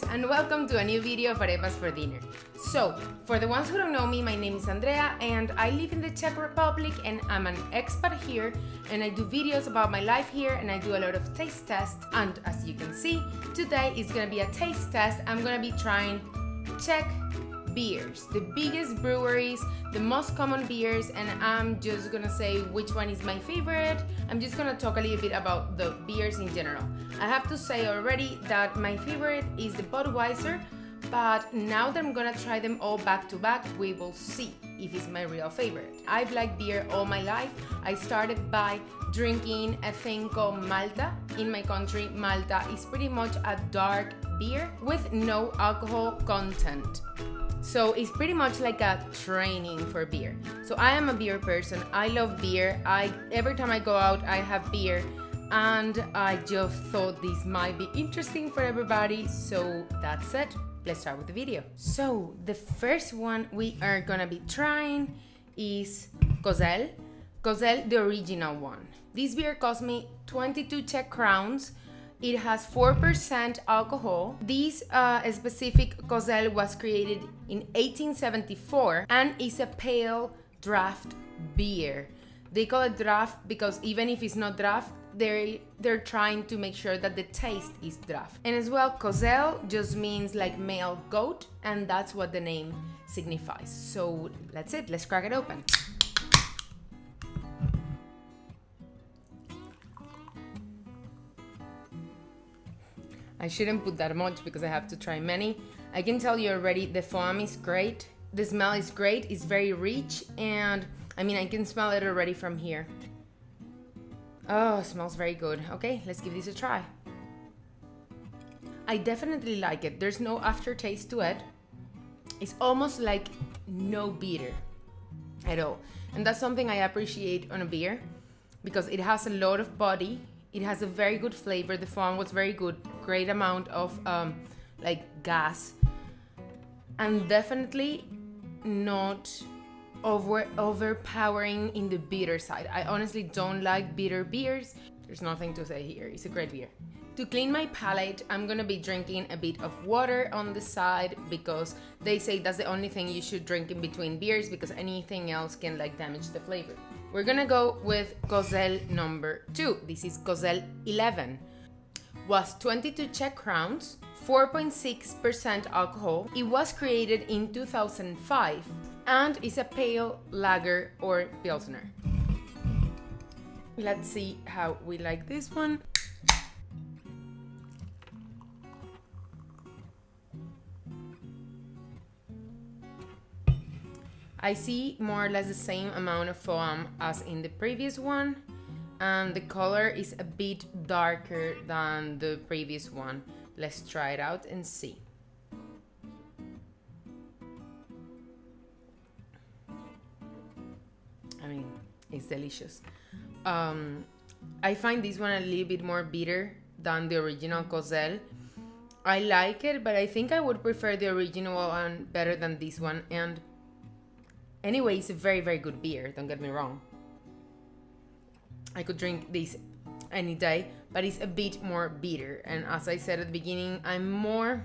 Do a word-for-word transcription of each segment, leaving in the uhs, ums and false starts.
Diners, and welcome to a new video of Arepas for Dinner. So, for the ones who don't know me, my name is Andrea and I live in the Czech Republic and I'm an expat here and I do videos about my life here and I do a lot of taste tests, and as you can see, today is gonna be a taste test. I'm gonna be trying Czech beers, the biggest breweries, the most common beers, and I'm just gonna say which one is my favorite. I'm just gonna talk a little bit about the beers in general. I have to say already that my favorite is the Budweiser, but now that I'm gonna try them all back to back, we will see if it's my real favorite. I've liked beer all my life. I started by drinking a thing called Malta. In my country, Malta is pretty much a dark beer with no alcohol content. So it's pretty much like a training for beer. So I am a beer person, I love beer. I every time I go out I have beer, and I just thought this might be interesting for everybody, so that's it. Let's start with the video. So the first one we are gonna be trying is Kozel. Kozel, the original one. This beer cost me twenty-two Czech crowns. It has four percent alcohol. This uh, specific Kozel was created in eighteen seventy-four and is a pale draft beer. They call it draft because even if it's not draft, they're, they're trying to make sure that the taste is draft. And as well, Kozel just means like male goat, and that's what the name signifies. So that's it, let's crack it open. I shouldn't put that much because I have to try many. I can tell you already the foam is great. The smell is great, it's very rich, and I mean I can smell it already from here. Oh, it smells very good. Okay, let's give this a try. I definitely like it. There's no aftertaste to it. It's almost like no bitter at all. And that's something I appreciate on a beer because it has a lot of body. It has a very good flavor. The foam was very good. Great amount of um, like gas, and definitely not over overpowering in the bitter side. I honestly don't like bitter beers. There's nothing to say here. It's a great beer. To clean my palate, I'm gonna be drinking a bit of water on the side because they say that's the only thing you should drink in between beers because anything else can like damage the flavor. We're gonna go with Kozel number two. This is Kozel eleven. Was twenty-two Czech crowns, four point six percent alcohol. It was created in two thousand five and is a pale lager or Pilsner. Let's see how we like this one. I see more or less the same amount of foam as in the previous one, and the color is a bit darker than the previous one. Let's try it out and see. I mean, it's delicious. Um, I find this one a little bit more bitter than the original Kozel. I like it, but I think I would prefer the original one better than this one. And anyway, it's a very, very good beer, don't get me wrong. I could drink this any day, but it's a bit more bitter. And as I said at the beginning, I'm more,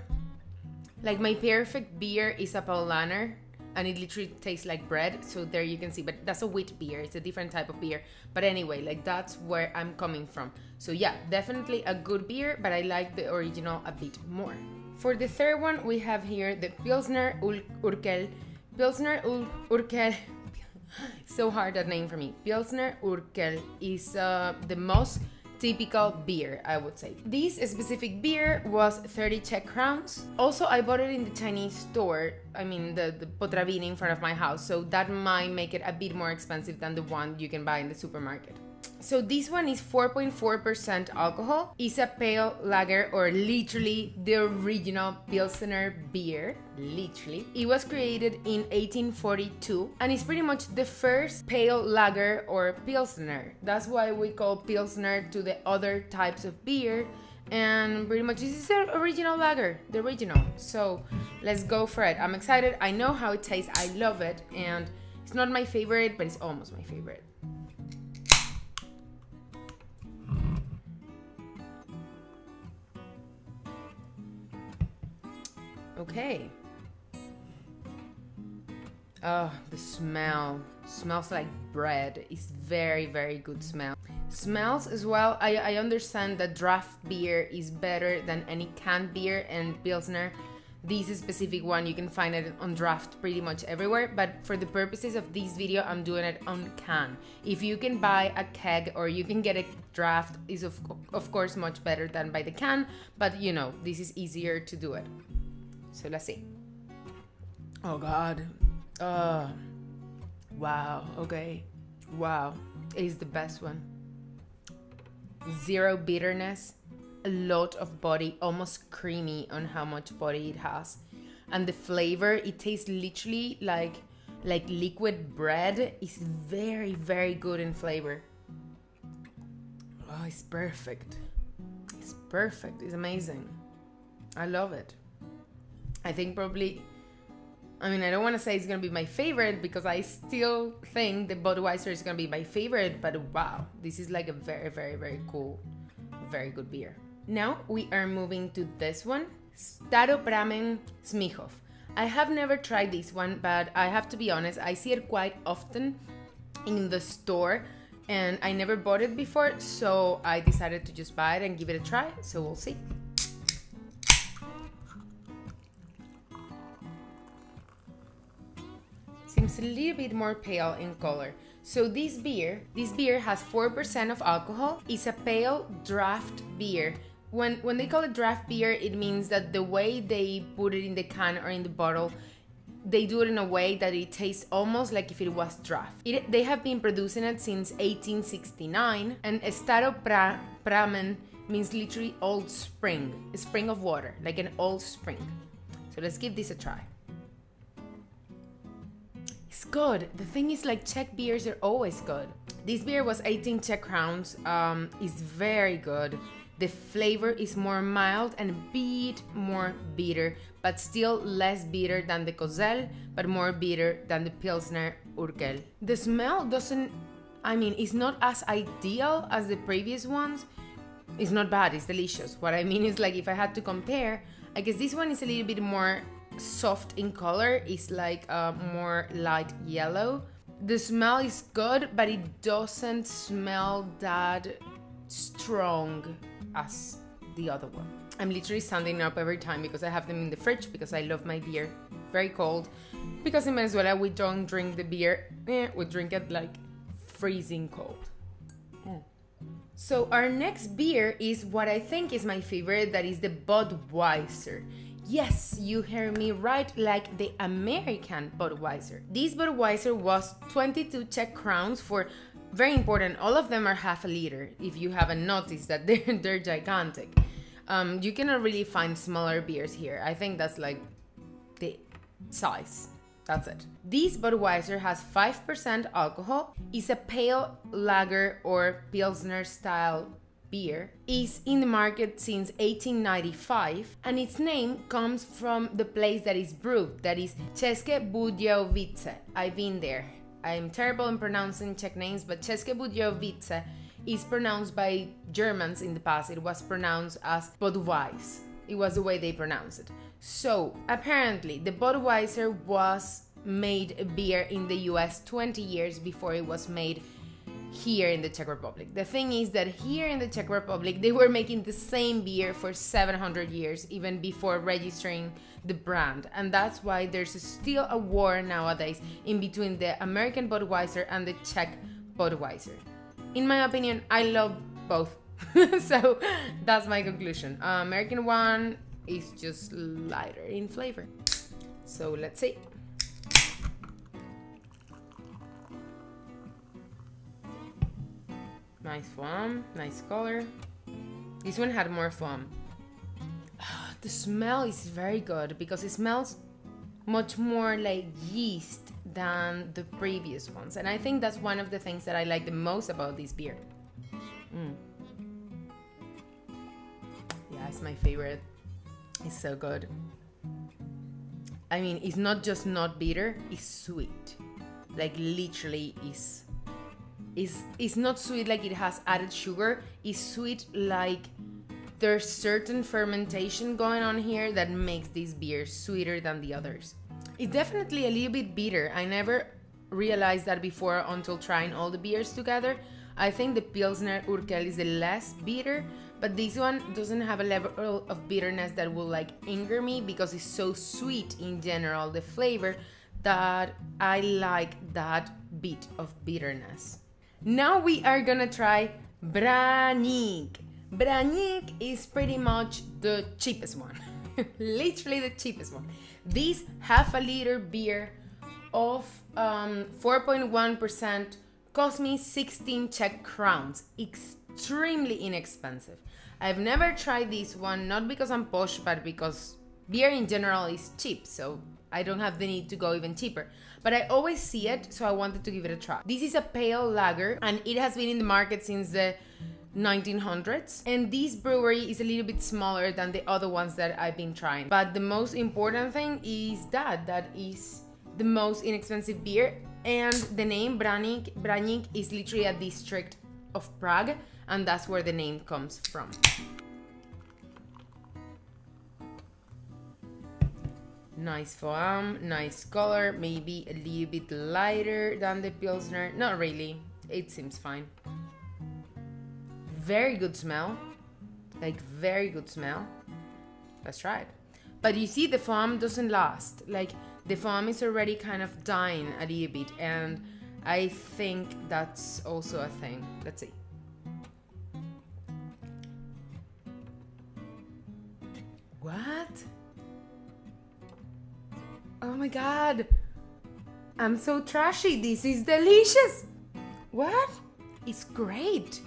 like my perfect beer is a Paulaner, and it literally tastes like bread, so there you can see, but that's a wheat beer, it's a different type of beer. But anyway, like that's where I'm coming from. So yeah, definitely a good beer, but I like the original a bit more. For the third one, we have here the Pilsner Urquell. Pilsner Urquell, so hard that name for me. Pilsner Urquell is uh, the most typical beer, I would say. This specific beer was thirty Czech crowns. Also, I bought it in the Chinese store, I mean the, the Potravina in front of my house, so that might make it a bit more expensive than the one you can buy in the supermarket. So this one is four point four percent alcohol. It's a pale lager or literally the original Pilsner beer, literally. It was created in eighteen forty-two and it's pretty much the first pale lager or Pilsner. That's why we call Pilsner to the other types of beer, and pretty much this is the original lager, the original. So let's go for it. I'm excited. I know how it tastes. I love it, and it's not my favorite, but it's almost my favorite. Okay. Oh, the smell. Smells like bread. It's very, very good smell. Smells as well. I, I understand that draft beer is better than any canned beer and Pilsner. This specific one, you can find it on draft pretty much everywhere, but for the purposes of this video, I'm doing it on can. If you can buy a keg or you can get a draft, is of, of course much better than by the can, but you know, this is easier to do it. So let's see. Oh God. Oh, wow, okay. Wow, it is the best one. Zero bitterness. A lot of body, almost creamy on how much body it has, and the flavor, it tastes literally like like liquid bread. It's very, very good in flavor. Oh, it's perfect. It's perfect. It's amazing. I love it. I think probably, I mean, I don't want to say it's gonna be my favorite because I still think the Budweiser is gonna be my favorite, but wow, this is like a very, very, very cool, very good beer. Now we are moving to this one, Staropramen Smichov. I have never tried this one, but I have to be honest, I see it quite often in the store and I never bought it before, so I decided to just buy it and give it a try, so we'll see. Seems a little bit more pale in color. So this beer, this beer has four percent of alcohol. It's a pale draft beer. When, when they call it draft beer, it means that the way they put it in the can or in the bottle, they do it in a way that it tastes almost like if it was draft. It, they have been producing it since eighteen sixty-nine, and Staropramen means literally old spring, a spring of water, like an old spring. So let's give this a try. It's good. The thing is, like, Czech beers are always good. This beer was eighteen Czech crowns. Um, it's very good. The flavor is more mild and a bit more bitter, but still less bitter than the Kozel, but more bitter than the Pilsner Urquell. The smell doesn't, I mean, it's not as ideal as the previous ones. It's not bad, it's delicious. What I mean is, like, if I had to compare, I guess this one is a little bit more soft in color. Is like a more light yellow. The smell is good, but it doesn't smell that strong as the other one. I'm literally standing up every time because I have them in the fridge because I love my beer very cold, because in Venezuela we don't drink the beer, eh, we drink it like freezing cold. Mm. So our next beer is what I think is my favorite, that is the Budweiser. Yes, you heard me right, like the American Budweiser. This Budweiser was twenty-two Czech crowns for, very important, all of them are half a liter, if you haven't noticed that they're, they're gigantic. Um, you cannot really find smaller beers here. I think that's like the size, that's it. This Budweiser has five percent alcohol, is a pale lager or Pilsner style beer, is in the market since eighteen ninety-five, and its name comes from the place that is brewed, that is Ceske Budejovice. I've been there. I'm terrible in pronouncing Czech names, but Ceske Budejovice is pronounced by Germans in the past. It was pronounced as Budweiser. It was the way they pronounced it. So apparently the Budweiser was made a beer in the U S twenty years before it was made here in the Czech Republic. The thing is that here in the Czech Republic, they were making the same beer for seven hundred years, even before registering the brand. And that's why there's still a war nowadays in between the American Budweiser and the Czech Budweiser. In my opinion, I love both. So that's my conclusion. Uh, American one is just lighter in flavor. So let's see. Nice foam, nice color. This one had more foam. The smell is very good because it smells much more like yeast than the previous ones. And I think that's one of the things that I like the most about this beer. Mm. Yeah, it's my favorite. It's so good. I mean, it's not just not bitter, it's sweet. Like literally is. It's, it's not sweet like it has added sugar, it's sweet like There's certain fermentation going on here that makes this beer sweeter than the others. It's definitely a little bit bitter. I never realized that before until trying all the beers together. I think the Pilsner Urquell is the less bitter, but this one doesn't have a level of bitterness that will like anger me because it's so sweet in general, the flavor, that I like that bit of bitterness. Now we are gonna try Braník. Braník is pretty much the cheapest one, literally the cheapest one. This half a liter beer of um, four point one percent cost me sixteen Czech crowns, extremely inexpensive. I've never tried this one, not because I'm posh, but because beer in general is cheap, so I don't have the need to go even cheaper, but I always see it, so I wanted to give it a try. This is a pale lager and it has been in the market since the nineteen hundreds, and this brewery is a little bit smaller than the other ones that I've been trying, but the most important thing is that that is the most inexpensive beer, and the name Braník, Braník is literally a district of Prague, and that's where the name comes from. Nice foam, nice color, maybe a little bit lighter than the Pilsner. Not really, it seems fine. Very good smell, like very good smell. Let's try it. But you see the foam doesn't last, like the foam is already kind of dying a little bit, and I think that's also a thing. Let's see. What? Oh my god, I'm so trashy, this is delicious! What? It's great!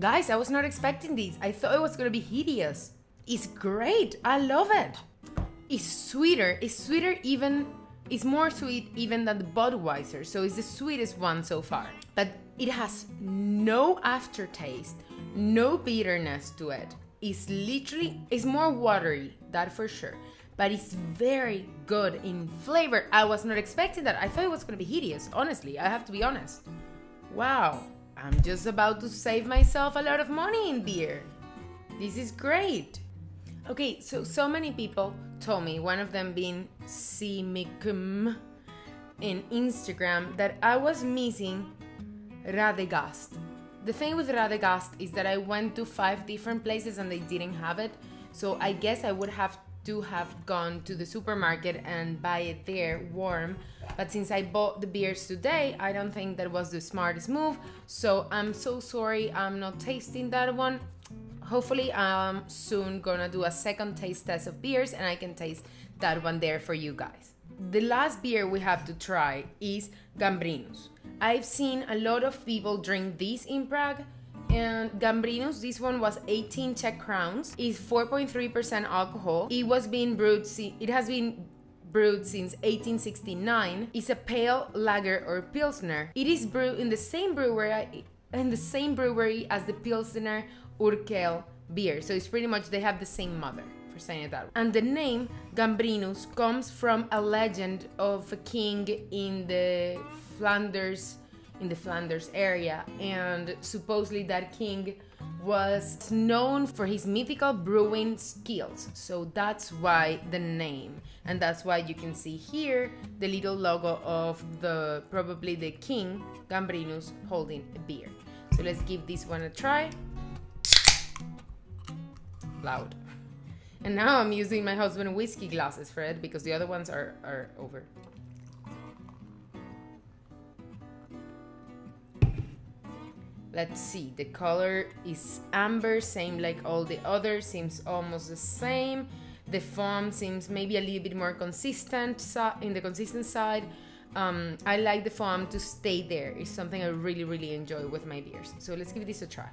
Guys, I was not expecting this, I thought it was gonna be hideous. It's great, I love it! It's sweeter, it's sweeter even, it's more sweet even than the Budweiser, so it's the sweetest one so far. But it has no aftertaste, no bitterness to it. It's literally, it's more watery, that for sure. But it's very good in flavor. I was not expecting that. I thought it was gonna be hideous, honestly. I have to be honest. Wow, I'm just about to save myself a lot of money in beer. This is great. Okay, so so many people told me, one of them being C M I C M in Instagram, that I was missing Radegast. The thing with Radegast is that I went to five different places and they didn't have it. So I guess I would have to have gone to the supermarket and buy it there warm, but since I bought the beers today, I don't think that was the smartest move, so I'm so sorry I'm not tasting that one. Hopefully I'm soon gonna do a second taste test of beers and I can taste that one there for you guys. The last beer we have to try is Gambrinus. I've seen a lot of people drink this in Prague, and Gambrinus, this one was eighteen Czech crowns, is four point three percent alcohol. It was being brewed, it has been brewed since eighteen sixty-nine. It's a pale lager or pilsner. It is brewed in the same brewery in the same brewery as the Pilsner Urquell beer, so it's pretty much they have the same mother, for saying it that way. And the name Gambrinus comes from a legend of a king in the Flanders in the Flanders area, and supposedly that king was known for his mythical brewing skills, so that's why the name, and that's why you can see here the little logo of the probably the king Gambrinus holding a beer. So let's give this one a try. Loud. And now I'm using my husband's whiskey glasses for it because the other ones are, are over. Let's see, the color is amber, same like all the others, seems almost the same. The foam seems maybe a little bit more consistent, in the consistent side. Um, I like the foam to stay there. It's something I really, really enjoy with my beers. So let's give this a try.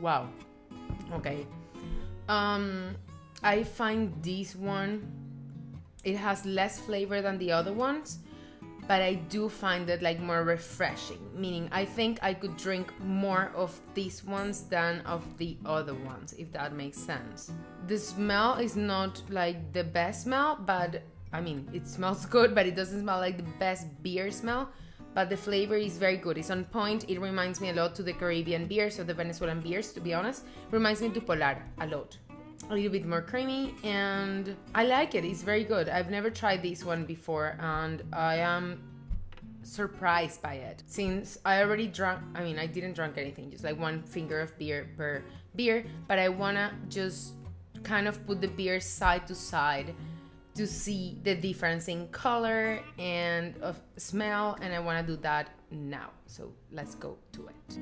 Wow, okay. Um, I find this one, it has less flavor than the other ones, but I do find it like more refreshing, meaning I think I could drink more of these ones than of the other ones, if that makes sense. The smell is not like the best smell, but I mean, it smells good, but it doesn't smell like the best beer smell, but the flavor is very good. It's on point. It reminds me a lot to the Caribbean beers, or the Venezuelan beers, to be honest. Reminds me to Polar a lot. A little bit more creamy, and I like it. It's very good. I've never tried this one before, and I am surprised by it, since I already drank, I mean, I didn't drink anything, just like one finger of beer per beer, but I wanna just kind of put the beers side to side to see the difference in color and of smell, and I wanna do that now, so let's go to it.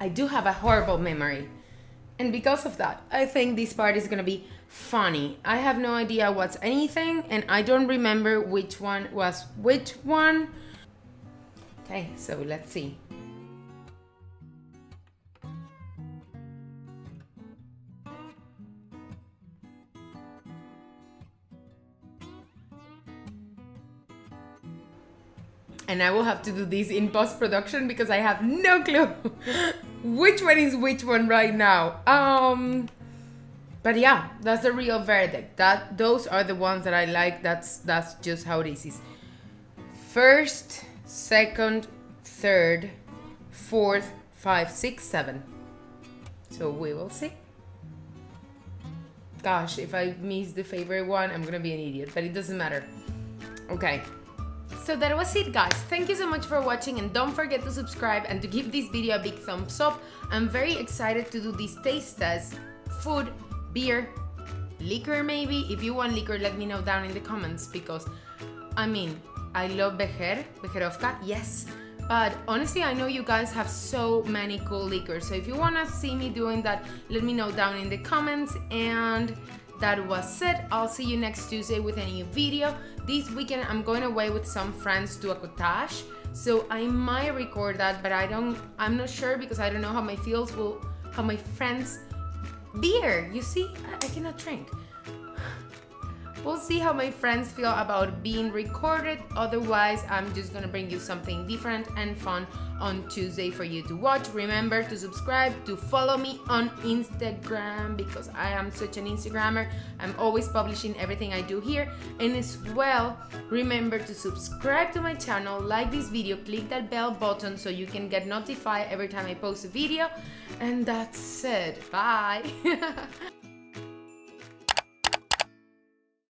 I do have a horrible memory, and because of that, I think this part is gonna be funny. I have no idea what's anything, and I don't remember which one was which one. Okay, so let's see. And I will have to do this in post-production because I have no clue which one is which one right now. Um, but yeah, that's the real verdict. That those are the ones that I like. That's that's just how it is. It's first, second, third, fourth, five, six, seven. So we will see. Gosh, if I miss the favorite one, I'm gonna be an idiot. But it doesn't matter. Okay. So that was it, guys. Thank you so much for watching, and don't forget to subscribe and to give this video a big thumbs up. I'm very excited to do this taste test. Food, beer, liquor maybe. If you want liquor, let me know down in the comments, because, I mean, I love Becher, Becherovka, yes. But honestly, I know you guys have so many cool liquors. So if you want to see me doing that, let me know down in the comments. And that was it. I'll see you next Tuesday with a new video. This weekend I'm going away with some friends to a cottage, so I might record that, but I don't I'm not sure, because I don't know how my feels will how my friends beer. You see, I, I cannot drink. We'll see how my friends feel about being recorded. Otherwise, I'm just gonna bring you something different and fun on Tuesday for you to watch. Remember to subscribe, to follow me on Instagram, because I am such an Instagrammer. I'm always publishing everything I do here. And as well, remember to subscribe to my channel, like this video, click that bell button so you can get notified every time I post a video. And that's it. Bye.